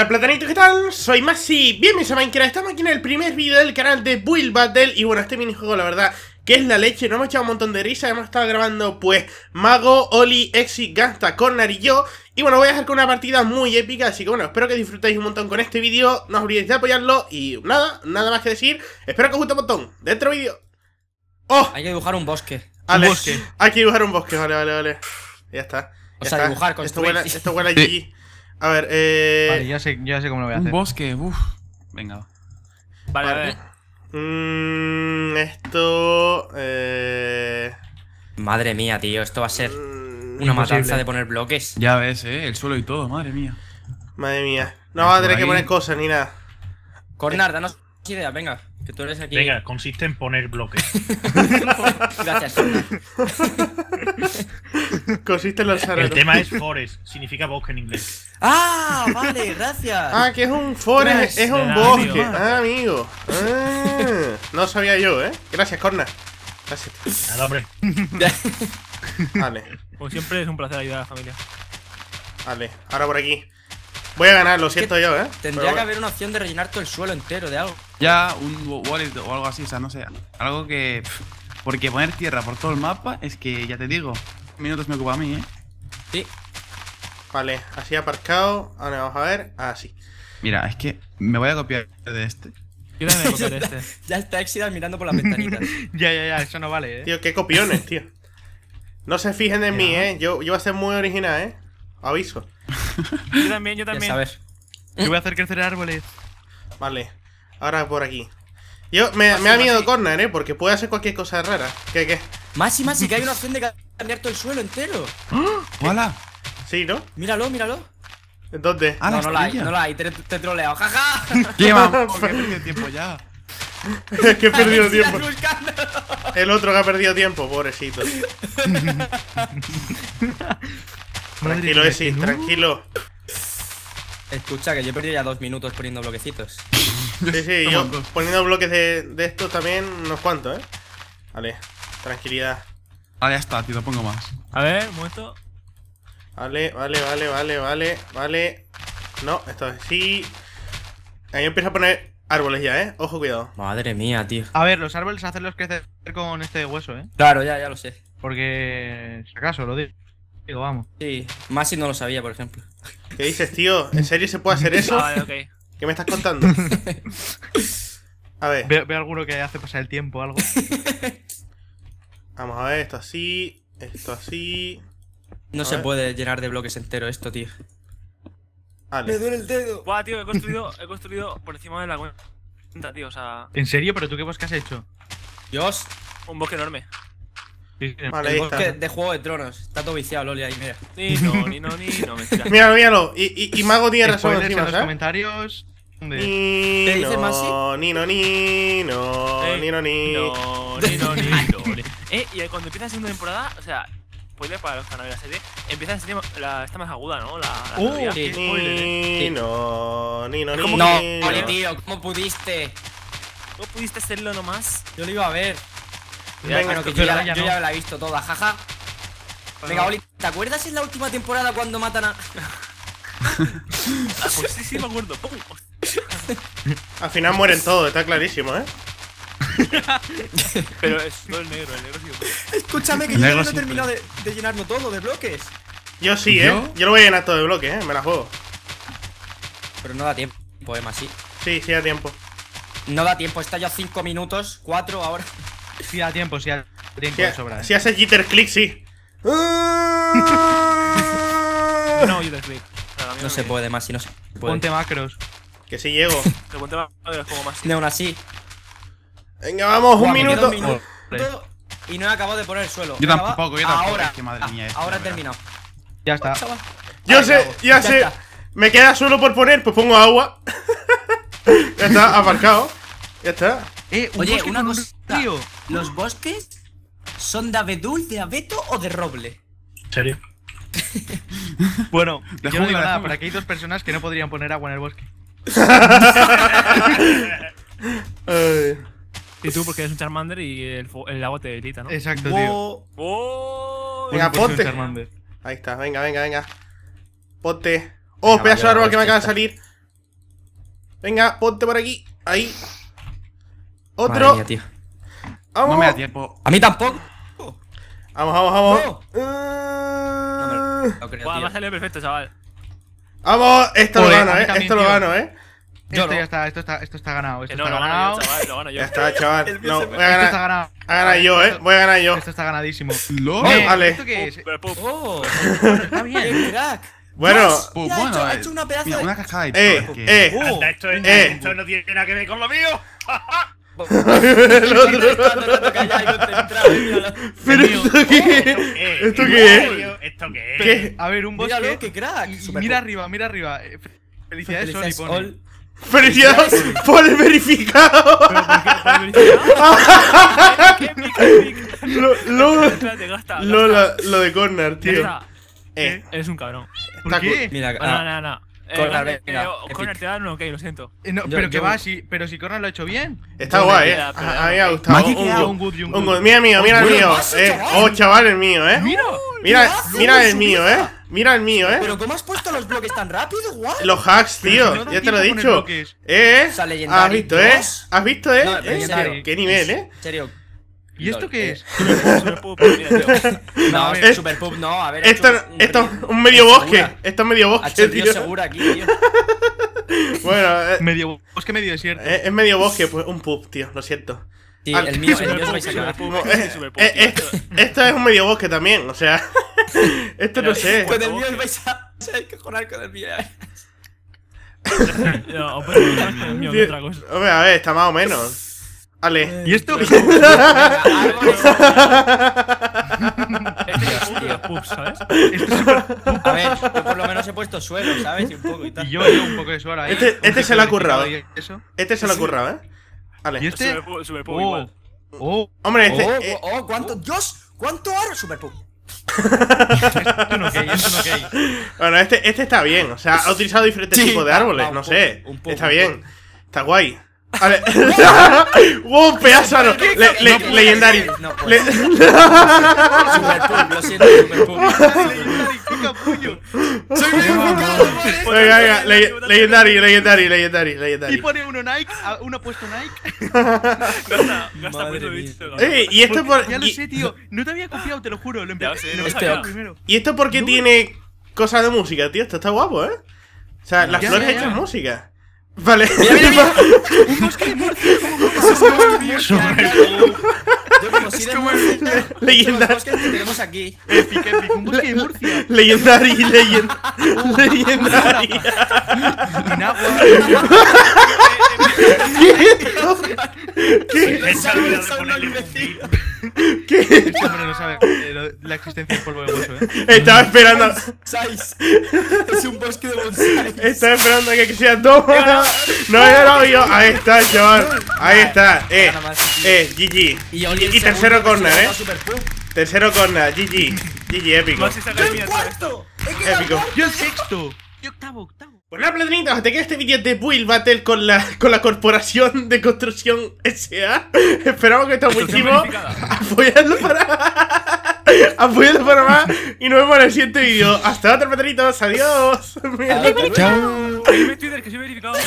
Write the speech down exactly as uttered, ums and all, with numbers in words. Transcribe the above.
Hola platanitos, ¿qué tal? Soy Massi, bienvenidos a Minecraft. Estamos aquí en el primer vídeo del canal de Build Battle. Y bueno, este minijuego la verdad que es la leche, nos hemos echado un montón de risa. Hemos estado grabando pues Mago, Oli, Exi, Gangsta, Khornar y yo. Y bueno, voy a dejar con una partida muy épica. Así que bueno, espero que disfrutéis un montón con este vídeo. No os olvidéis de apoyarlo y nada, nada más que decir. Espero que os guste un montón. Dentro vídeo. ¡Oh! Hay que dibujar un bosque. Vale, un bosque. Hay que dibujar un bosque, vale, vale, vale. Ya está. Ya o sea, está. Dibujar, construir. Esto huele allí. A ver, eh... Vale, ya sé, ya sé cómo lo voy a hacer. Un bosque, uff. Venga. Vale, vale. vale. Mm, esto... Eh... Madre mía, tío. Esto va a ser mm, una matanza de poner bloques. Ya ves, eh. El suelo y todo, madre mía. Madre mía. No va a tener que poner cosas ni nada. Khornar, danos ideas, venga. Que tú eres aquí. Venga, consiste en poner bloques. Gracias, Khornar. Consiste en los árboles. El tema es forest, significa bosque en inglés. Ah, vale, gracias. Ah, que es un forest, es un bosque. Ah, amigo. Ah, no sabía yo, ¿eh? Gracias, Khornar. Gracias. Nada, hombre. Vale. Como siempre es un placer ayudar a la familia. Vale, ahora por aquí. Voy a ganar, lo siento yo, ¿eh? Tendría Pero... que haber una opción de rellenar todo el suelo entero de algo. Ya, un wallet o algo así, o sea, no sé. Algo que... Porque poner tierra por todo el mapa es que, ya te digo, minutos me ocupa a mí, ¿eh? Sí. Vale, así aparcado. Ahora vamos a ver. Así. Mira, es que me voy a copiar de este. Yo también voy a copiar de este. Ya está Exida mirando por las ventanitas. Ya, ya, ya, eso no vale, ¿eh? Tío, qué copiones, tío. No se fijen en mí, ¿eh? Yo, yo voy a ser muy original, ¿eh? Aviso. Yo también, yo también. Yo voy a hacer crecer árboles. Vale, ahora por aquí. Yo, me, Massi, me da miedo Massi. Khornar, eh, porque puede hacer cualquier cosa rara. ¿Qué, qué? Massi, Massi, que hay una opción de cambiar todo el suelo entero. ¡Hola! Sí, ¿no? Míralo, míralo. ¿Dónde? Ah, no, la no la hay, no la hay, te, te troleo. ¡Jaja! ¡Qué mamá! He perdido tiempo ya. Es que he perdido tiempo. El otro que ha perdido tiempo, pobrecito. Tranquilo, Esi, tranquilo. Escucha, que yo he perdido ya dos minutos poniendo bloquecitos. Sí, sí, yo poniendo bloques de, de estos también unos cuantos, ¿eh? Vale, tranquilidad. Ahora ya está, tío, lo pongo más. A ver, muerto. Vale, vale, vale, vale, vale, vale. No, esto es así. Ahí empiezo a poner árboles ya, ¿eh? Ojo, cuidado. Madre mía, tío. A ver, los árboles hacerlos crecer con este hueso, ¿eh? Claro, ya, ya lo sé. Porque, si acaso, lo digo. Digo, vamos. Sí, Massi no lo sabía, por ejemplo. ¿Qué dices, tío? ¿En serio se puede hacer eso? Vale, okay. ¿Qué me estás contando? A ver. Veo, veo alguno que hace pasar el tiempo o algo. Vamos a ver, esto así, esto así. No a se ver. Puede llenar de bloques entero esto, tío. Vale. Me duele el dedo. Buah, tío, he construido, he construido por encima de la cuenta, tío, o sea... ¿En serio? ¿Pero tú qué bosque has hecho? Dios. Un bosque enorme. Vale, el bosque está. De Juego de Tronos. Está todo viciado, Loli, ahí, mira. Ni no, ni no, ni no, mentira. Míralo, míralo. Y, y, y Mago tiene razón encima, en los ¿eh? comentarios. ¿Dónde? Ni ¿Qué dice Massi? Ni no, ni no, eh, ni no, ni no, ni no, ni no, ni Eh, y cuando empieza la segunda temporada, o sea, spoiler para los canales de la serie, empieza la serie, la, está más aguda, ¿no? La, la uh, teoría. Sí. Ni no, ni no, ni no. No, Oli, tío, ¿cómo pudiste? ¿Cómo pudiste hacerlo nomás? Yo lo iba a ver. Venga, bueno, que yo, ya, ya yo no. ya la he visto toda, jaja. Venga, Oli, ¿te acuerdas en la última temporada cuando matan a...? Ah, pues sí, sí, me acuerdo. Al final mueren todos, está clarísimo, ¿eh? Pero es todo el negro, el negro sí. Escúchame, que el yo no he terminado de, de llenarlo todo de bloques. Yo sí, ¿eh? ¿Yo? yo lo voy a llenar todo de bloques, ¿eh? Me la juego. Pero no da tiempo, ¿eh, Massi? Sí, sí da tiempo. No da tiempo, está ya cinco minutos, cuatro ahora... Si da tiempo, si da tiempo si ha, de sobra. Si hace jitter click, sí. No, jitter click. No, no se puede más, si no se puede. Ponte macros. Que si sí llego. Te ponte macros como más. De aún así. Venga, vamos, Guau, un minuto. minuto. Y no he acabado de poner el suelo. Yo tampoco, yo tampoco. Ahora, es que madre mía, ahora he terminado. Ya está. Yo Ahí sé, ya, ya sé. Está. Me queda suelo por poner, pues pongo agua. Ya está, aparcado. Ya está. Eh, un Oye, una cosa. Tío. ¿Los bosques son de abedul, de abeto o de roble? ¿En serio? Bueno, yo no digo nada, pero aquí hay dos personas que no podrían poner agua en el bosque. Y tú, porque eres un Charmander y el, el agua te debilita, ¿no? Exacto, tío. Oh, oh, venga, ponte. Ahí está, venga, venga, venga. Ponte. Oh, venga, pedazo de árbol que me acaba de salir. Venga, ponte por aquí. Ahí. Otro. Madre mía, tío. Vamos. No me da tiempo. A mí tampoco. Oh. Vamos, vamos, vamos. No. Uh... No, no creo, wow, me ha salido perfecto, chaval. Vamos, esto Oye, lo gano, eh. También, esto tío. lo gano, eh. Esto no. ya está, esto está, esto está ganado. Esto no, está lo ganado. Gano yo, chaval, lo gano yo. Ya está, chaval. No, voy a ganar. Esto está ganado. A ganar yo, eh. Voy a ganar yo. Esto está ganadísimo. ¿Lo? Eh, vale. ¿Esto qué es? Oh, está bien. Bueno, pues, bueno, ha hecho, ha hecho una pedazo mira, de... una caja de... Eh, porque... eh, oh, esto, esto, eh, esto no tiene nada que ver con lo mío. El otro. Pero esto qué es. ¿Esto qué es? ¿Esto qué es? A ver, un bosque. Míralo, qué crack. Mira arriba, mira arriba. Felicidades, Sony, pone. ¡Felicidades por el verificado! Lo de Khornar, tío. Eh. Eres un cabrón. ¿Por qué? Mira, no, no, no. Khornar te da un ok, lo siento. Pero que va, pero si Khornar lo ha hecho bien. Está guay, eh. A mí me ha gustado. Un good, un good. Mira el mío, mira el mío. Oh, chaval, el mío, eh. Mira, mira el mío, eh. Mira el mío, eh. Pero ¿cómo has puesto los bloques tan rápido, guau? Los hacks, tío. Ya te lo he dicho. Eh, eh. Has visto, eh. Has visto, eh. Qué nivel, eh. En serio. ¿Y esto qué es? Superpub, no, es Superpub, no, a ver. Esto es un medio bosque. Esto es medio bosque, tío. Segura aquí, tío. Bueno, medio bosque, medio desierto. Es medio bosque, pues un pub, tío, lo siento. Sí, el mío os vais a cagar. Esto es un medio bosque también, o sea. Esto no sé. Con el mío os vais a cojonar con el mío. No, pues con el mío, otra cosa. Hombre, a ver, está más o menos. Ale. ¿Y esto? Este es super pub, ¿sabes? Este es super pub. A ver, yo por lo menos he puesto suelo, ¿sabes? Y un poco y tal. Y yo un poco de suelo ahí. Este, este se lo ha currado. Este se lo ha currado, ¿eh? Ale. ¿Y este? Super pub igual. Oh, hombre, este. Oh, ¿cuánto? Dios, ¿cuánto aro? Super pub. Esto no okay, esto no okay. Bueno, este, este está bien. O sea, ha utilizado diferentes tipos de árboles, no sé. Está bien. Está guay. A ver. ¡Wow! ¡Pedazo! No. Le, le, no legendario. No, pues. Le... Superpub, lo siento, Superpub. Soy un Venga, venga, legendario, legendario, legendario, legendario. Y pone uno Nike, uno ha puesto Nike. Gasta, gasta mucho visto. Eh, y esto por. Ya lo sé, tío. No te había confiado, te lo juro. Lo empecé primero. ¿Y esto porque tiene cosas de música, tío? Esto está guapo, ¿eh? O sea, las flores hechas música. Vale. Mira, mira, mira. Un bosque de Murcia. Yo como si de Murcia. Legendario. Tenemos aquí. Epic, epic. Un bosque de Murcia. Legendario, legend. Legendario. ¿Qué? ¿Qué? ¿Qué? Este hombre no sabe la existencia del polvo de bolso, eh. Estaba esperando. Es un bosque de bonsai. Estaba esperando a que sea todo. No he ganado yo. Ahí está, chaval. Ahí está. Eh, eh, G G. Y tercero Khornar, eh. Tercero Khornar, G G. G G, épico. Épico. Yo el sexto. Yo octavo, octavo. Bueno, platanitos, hasta aquí este vídeo de Build Battle con la, con la corporación de construcción S A. Esperamos que esto sea buenísimo. Apoyadlo para... Apoyadlo para más. Y nos vemos en el siguiente vídeo. Hasta otro, platanitos. Adiós. Chao. Ahí me Twitter que soy verificado.